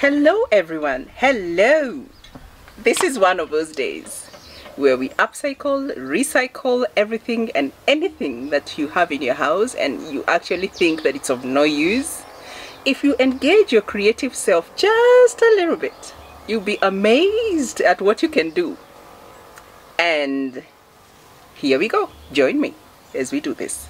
Hello everyone, hello! This is one of those days where we upcycle, recycle everything and anything that you have in your house and you actually think that it's of no use. If you engage your creative self just a little bit, you'll be amazed at what you can do. And here we go, join me as we do this.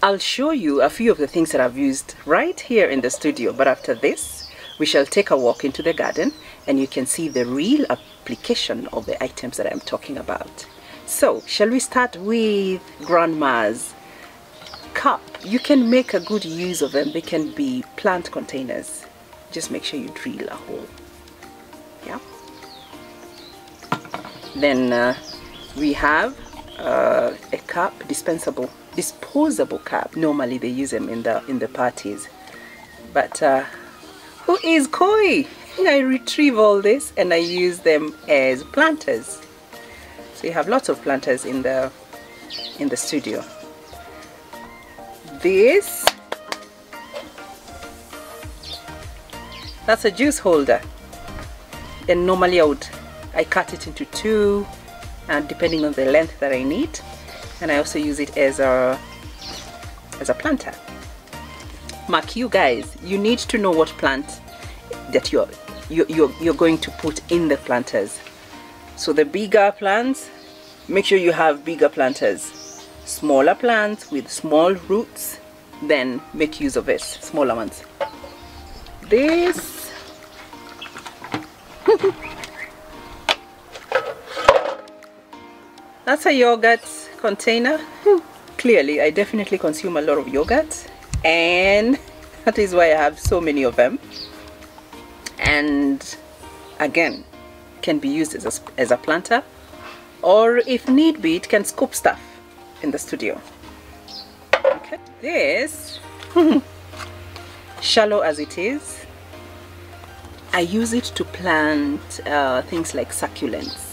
I'll show you a few of the things that I've used right here in the studio, but after this we shall take a walk into the garden and you can see the real application of the items that I'm talking about. So shall we start with grandma's cup? You can make a good use of them. They can be plant containers. Just make sure you drill a hole. Yeah. Then we have a cup, disposable cup. Normally they use them in the parties, but who is coy? I retrieve all this and I use them as planters. So you have lots of planters in the studio. This, that's a juice holder, and normally I cut it into two, and depending on the length that I need, and I also use it as a planter. Mark, you guys, you need to know what plant that you're going to put in the planters. So the bigger plants, make sure you have bigger planters. Smaller plants with small roots, then make use of this, smaller ones. This that's a yogurt container. Clearly I definitely consume a lot of yogurt, and that is why I have so many of them, and again can be used as a planter, or if need be it can scoop stuff in the studio. Okay, this shallow as it is, I use it to plant things like succulents.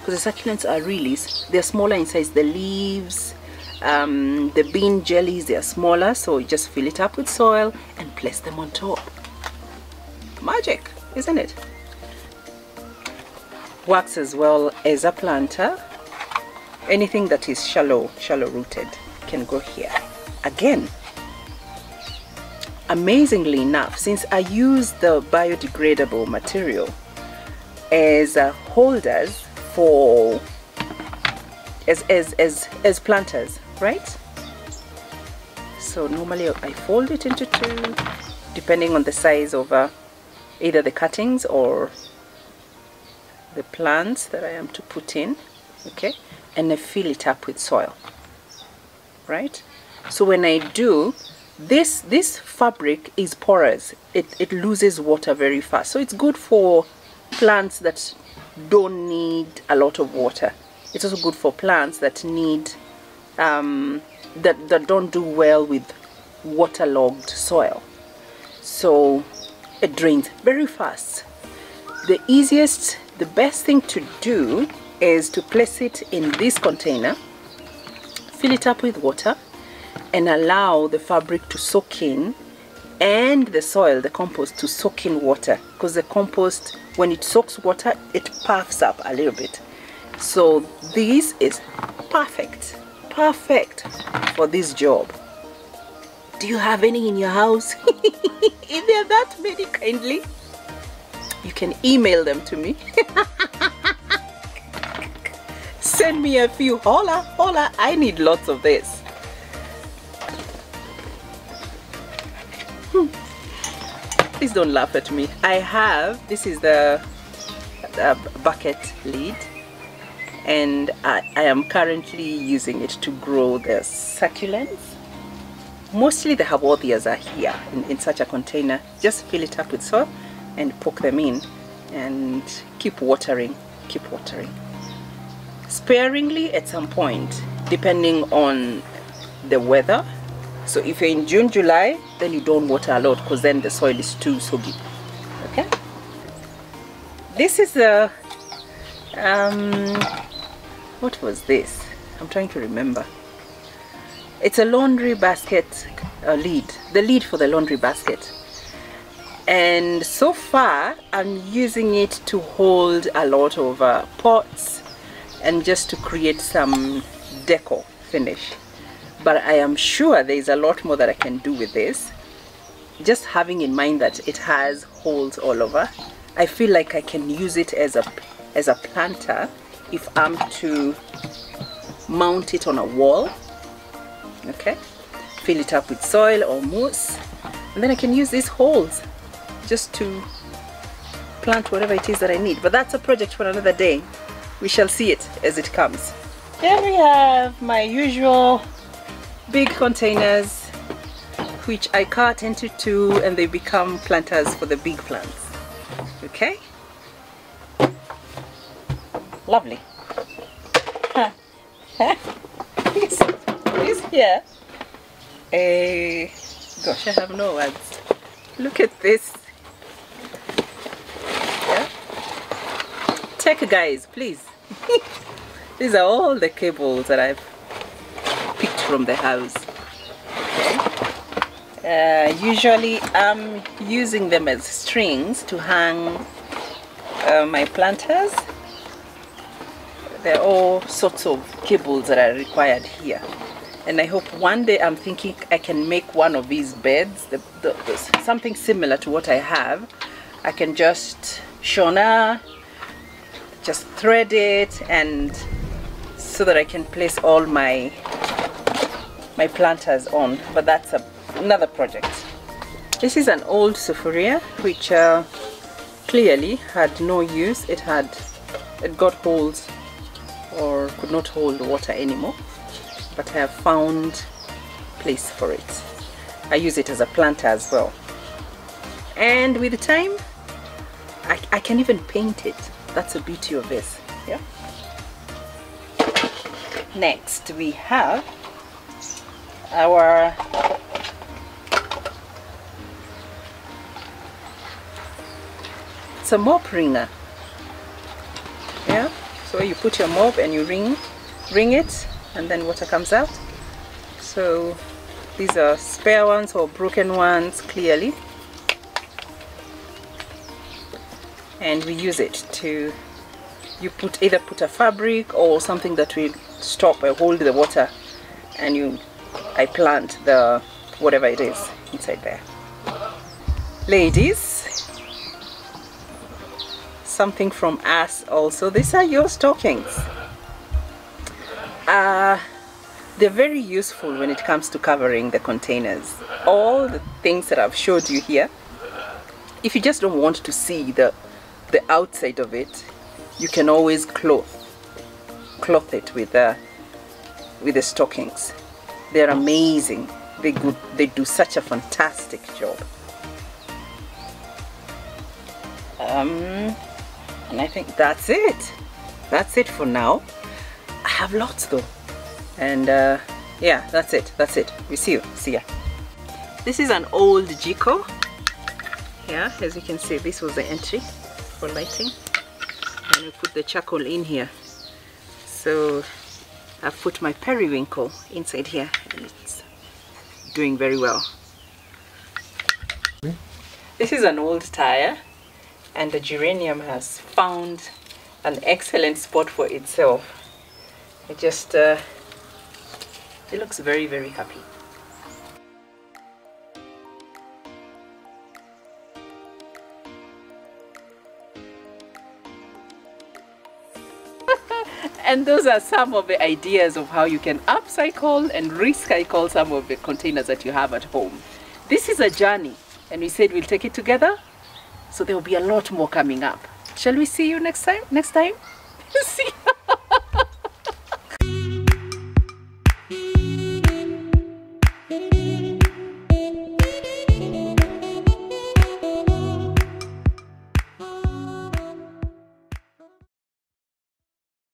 Because the succulents are really, they're smaller in size. The leaves, the bean jellies, they are smaller, so you just fill it up with soil and place them on top. Magic, isn't it? Works as well as a planter. Anything that is shallow rooted can go here. Again, amazingly enough, since I use the biodegradable material as holders, for as planters, right? So normally I fold it into two, depending on the size of either the cuttings or the plants that I am to put in. Okay, and I fill it up with soil, right? So when I do this fabric is porous, it loses water very fast, so it's good for plants that don't need a lot of water. It's also good for plants that need that don't do well with waterlogged soil, so it drains very fast. The best thing to do is to place it in this container, fill it up with water, and allow the fabric to soak in, and the soil, the compost, to soak in water, because the compost, when it soaks water, it puffs up a little bit. So this is perfect for this job. Do you have any in your house? Is there that many? Kindly, you can email them to me. Send me a few. Hola, I need lots of this. Please don't laugh at me. I have, this is the bucket lid, and I am currently using it to grow the succulents. Mostly the Haworthias are here in such a container. Just fill it up with soil and poke them in and keep watering. Sparingly at some point, depending on the weather. So if you're in June, July, then you don't water a lot, because then the soil is too soggy. Okay? This is the what was this? I'm trying to remember. It's a laundry basket lead, the lead for the laundry basket. And so far I'm using it to hold a lot of pots and just to create some deco finish. But I am sure there's a lot more that I can do with this. Just having in mind that it has holes all over, I feel like I can use it as a planter if I'm to mount it on a wall. Okay, fill it up with soil or moss, and then I can use these holes just to plant whatever it is that I need. But that's a project for another day. We shall see it as it comes. There we have my usual big containers, which I cut into two and they become planters for the big plants. Okay, lovely. This here, gosh, I have no words. Look at this. Yeah. Tech guys, please. These are all the cables that I've picked from the house. Usually I'm using them as strings to hang my planters. There are all sorts of cables that are required here, and I hope one day, I'm thinking I can make one of these beds, something similar to what I have. I can just shona, just thread it, and so that I can place all my planters on. But that's another project. This is an old sufuria which clearly had no use. It got holes or could not hold water anymore, but I have found place for it. I use it as a planter as well, and with time I can even paint it. That's the beauty of this. Yeah. Next we have our a mop ringer. Yeah, so you put your mop and you ring it, and then water comes out. So these are spare ones or broken ones clearly, and we use it to either put a fabric or something that will stop or hold the water, and I plant the whatever it is inside there. Ladies, something from us also. These are your stockings. They're very useful when it comes to covering the containers. All the things that I've showed you here, if you just don't want to see the outside of it, you can always cloth it with the stockings. They're amazing. They do such a fantastic job. And I think that's it. That's it for now. I have lots though. And yeah, that's it. That's it. We see you. See ya. This is an old Jiko. Yeah, as you can see, this was the entry for lighting. And we put the charcoal in here. So I've put my periwinkle inside here. And it's doing very well. This is an old tire. And the geranium has found an excellent spot for itself. It just, it looks very, very happy. And those are some of the ideas of how you can upcycle and recycle some of the containers that you have at home. This is a journey, and we said we'll take it together. So there will be a lot more coming up. Shall we see you next time? See you.